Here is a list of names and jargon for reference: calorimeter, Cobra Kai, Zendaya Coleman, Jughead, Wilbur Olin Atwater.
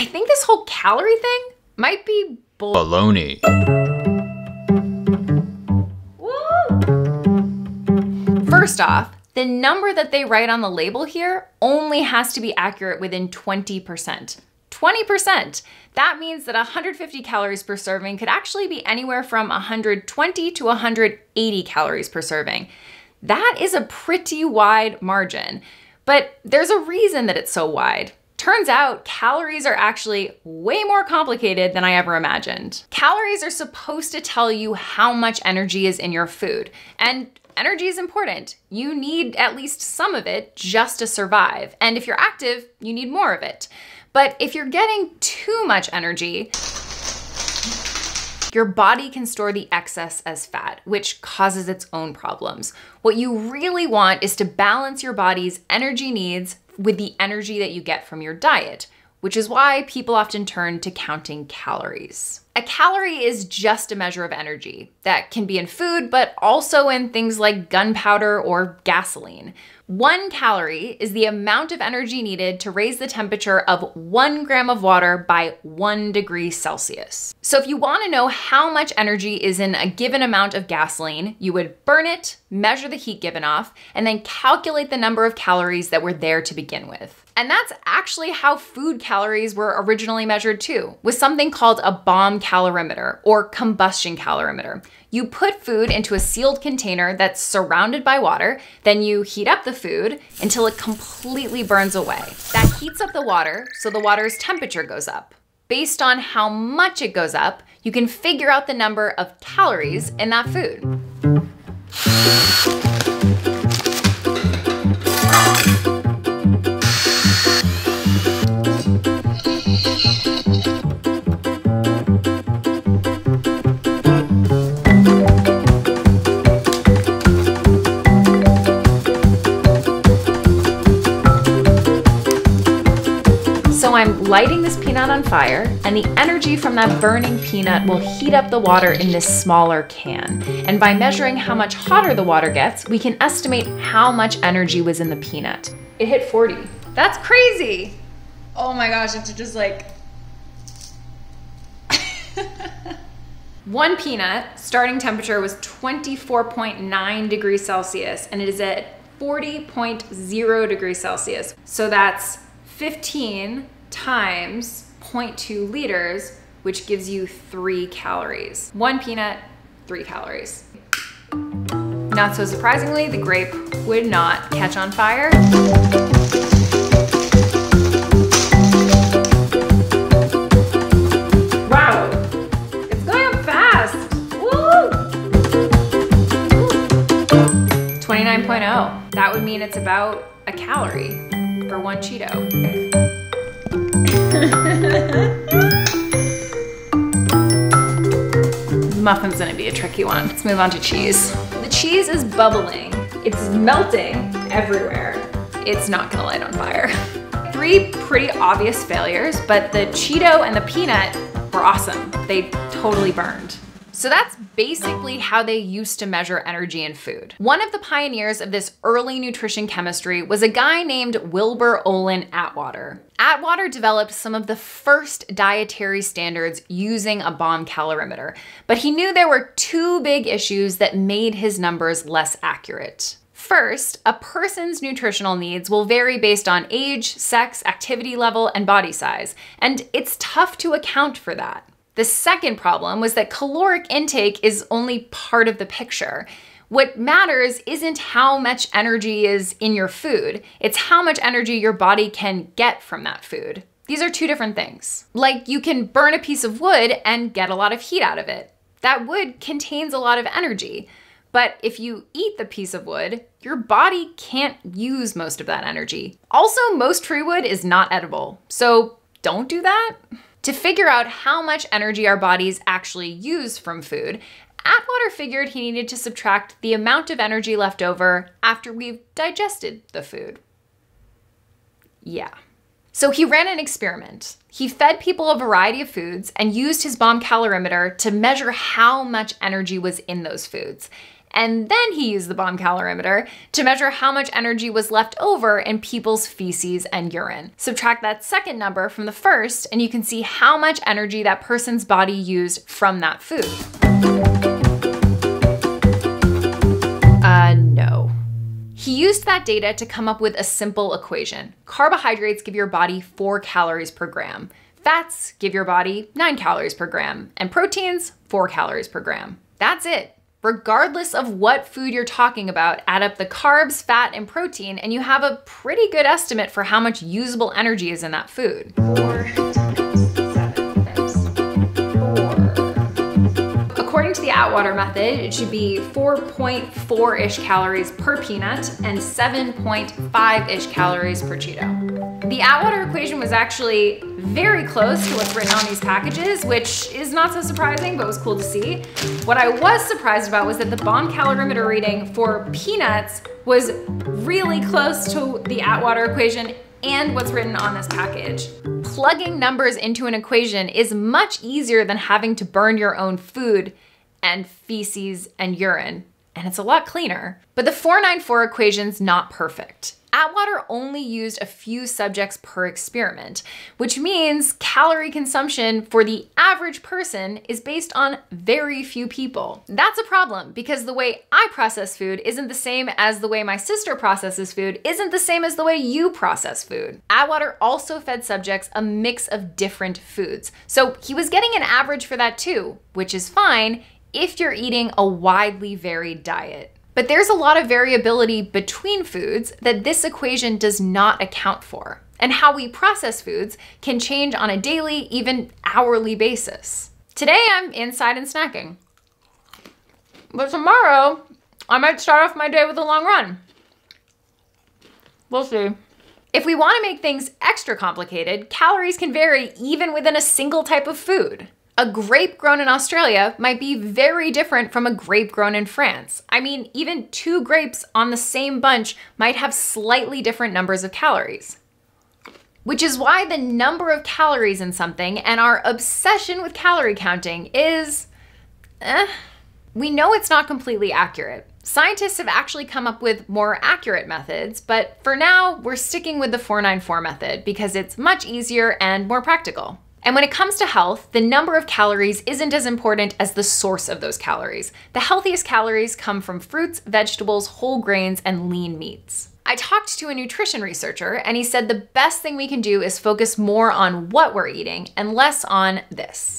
I think this whole calorie thing might be baloney. Woo! First off, the number that they write on the label here only has to be accurate within 20%. 20%! That means that 150 calories per serving could actually be anywhere from 120 to 180 calories per serving. That is a pretty wide margin, but there's a reason that it's so wide. Turns out calories are actually way more complicated than I ever imagined. Calories are supposed to tell you how much energy is in your food, and energy is important. You need at least some of it just to survive, and if you're active, you need more of it. But if you're getting too much energy, your body can store the excess as fat, which causes its own problems. What you really want is to balance your body's energy needs with the energy that you get from your diet, which is why people often turn to counting calories. A calorie is just a measure of energy that can be in food, but also in things like gunpowder or gasoline. 1 calorie is the amount of energy needed to raise the temperature of 1 gram of water by 1 degree Celsius. So if you want to know how much energy is in a given amount of gasoline, you would burn it, measure the heat given off, and then calculate the number of calories that were there to begin with. And that's actually how food calories were originally measured too, with something called a bomb calorimeter or combustion calorimeter. You put food into a sealed container that's surrounded by water, then you heat up the food until it completely burns away. That heats up the water, so the water's temperature goes up. Based on how much it goes up, you can figure out the number of calories in that food. I'm lighting this peanut on fire, and the energy from that burning peanut will heat up the water in this smaller can. And by measuring how much hotter the water gets, we can estimate how much energy was in the peanut. It hit 40. That's crazy. Oh my gosh, I have to just like... One peanut, starting temperature was 24.9 degrees Celsius, and it is at 40.0 degrees Celsius. So that's 15 times 0.2 liters, which gives you 3 calories. 1 peanut, 3 calories. Not so surprisingly, the grape would not catch on fire. Wow, it's going up fast. Woo! 29.0, that would mean it's about 1 calorie for 1 Cheeto. The muffin's gonna be a tricky one. Let's move on to cheese. The cheese is bubbling. It's melting everywhere. It's not gonna light on fire. 3 pretty obvious failures, but the Cheeto and the peanut were awesome. They totally burned. So that's basically how they used to measure energy in food. One of the pioneers of this early nutrition chemistry was a guy named Wilbur Olin Atwater. Atwater developed some of the first dietary standards using a bomb calorimeter, but he knew there were 2 big issues that made his numbers less accurate. First, a person's nutritional needs will vary based on age, sex, activity level, and body size, and it's tough to account for that. The second problem was that caloric intake is only part of the picture. What matters isn't how much energy is in your food, it's how much energy your body can get from that food. These are 2 different things. Like, you can burn a piece of wood and get a lot of heat out of it. That wood contains a lot of energy. But if you eat the piece of wood, your body can't use most of that energy. Also, most tree wood is not edible, so don't do that. To figure out how much energy our bodies actually use from food, Atwater figured he needed to subtract the amount of energy left over after we've digested the food. Yeah. So he ran an experiment. He fed people a variety of foods and used his bomb calorimeter to measure how much energy was in those foods. and then he used the bomb calorimeter to measure how much energy was left over in people's feces and urine. Subtract that second number from the first, and you can see how much energy that person's body used from that food. No. He used that data to come up with a simple equation. Carbohydrates give your body 4 calories per gram. Fats give your body 9 calories per gram, and proteins 4 calories per gram. That's it. Regardless of what food you're talking about, add up the carbs, fat, and protein, and you have a pretty good estimate for how much usable energy is in that food. 4 times 7 times 4. According to the Atwater method, it should be 4.4-ish calories per peanut and 7.5-ish calories per Cheeto. The Atwater equation was actually very close to what's written on these packages, which is not so surprising, but was cool to see. What I was surprised about was that the bomb calorimeter reading for peanuts was really close to the Atwater equation and what's written on this package. Plugging numbers into an equation is much easier than having to burn your own food and feces and urine, and it's a lot cleaner. But the 494 equation's not perfect. Atwater only used a few subjects per experiment, which means calorie consumption for the average person is based on very few people. That's a problem because the way I process food isn't the same as the way my sister processes food, isn't the same as the way you process food. Atwater also fed subjects a mix of different foods. So he was getting an average for that too, which is fine if you're eating a widely varied diet. But there's a lot of variability between foods that this equation does not account for, and how we process foods can change on a daily, even hourly basis. Today I'm inside and snacking, but tomorrow I might start off my day with a long run. We'll see. If we want to make things extra complicated, calories can vary even within a single type of food. A grape grown in Australia might be very different from a grape grown in France. I mean, even 2 grapes on the same bunch might have slightly different numbers of calories. Which is why the number of calories in something and our obsession with calorie counting is, We know it's not completely accurate. Scientists have actually come up with more accurate methods, but for now, we're sticking with the 494 method because it's much easier and more practical. And when it comes to health, the number of calories isn't as important as the source of those calories. The healthiest calories come from fruits, vegetables, whole grains, and lean meats. I talked to a nutrition researcher, and he said the best thing we can do is focus more on what we're eating and less on this.